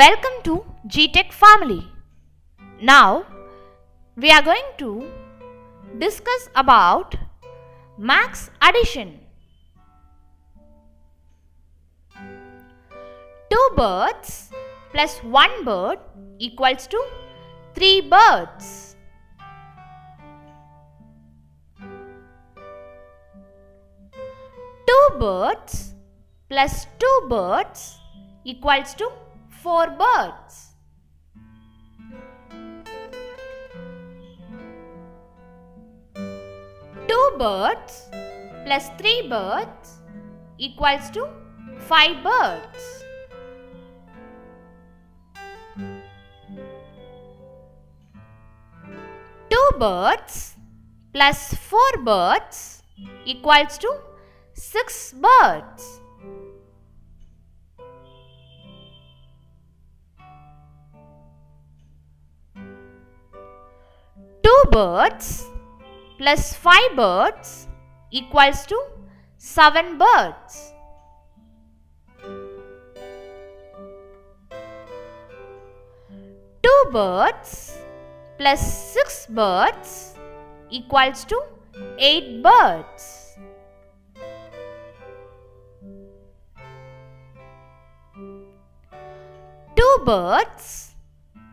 Welcome to GTech family. Now we are going to discuss about max addition. 2 birds plus 1 bird equals to 3 birds. 2 birds plus 2 birds equals to 4 birds. 2 birds plus 3 birds equals to 5 birds. 2 birds plus 4 birds equals to 6 birds. 2 birds plus 5 birds equals to 7 birds. 2 birds plus 6 birds equals to 8 birds. 2 birds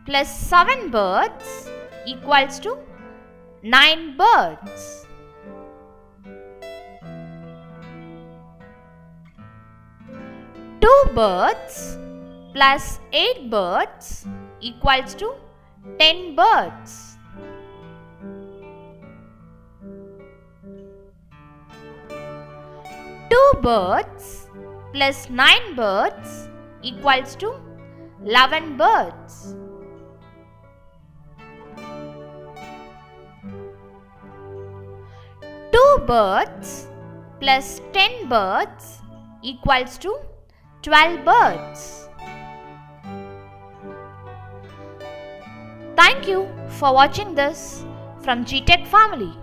plus 7 birds equals to 9 birds. 2 birds plus 8 birds equals to 10 birds. 2 birds plus 9 birds equals to 11 birds. 2 birds plus 10 birds equals to 12 birds. Thank you for watching this from GTech family.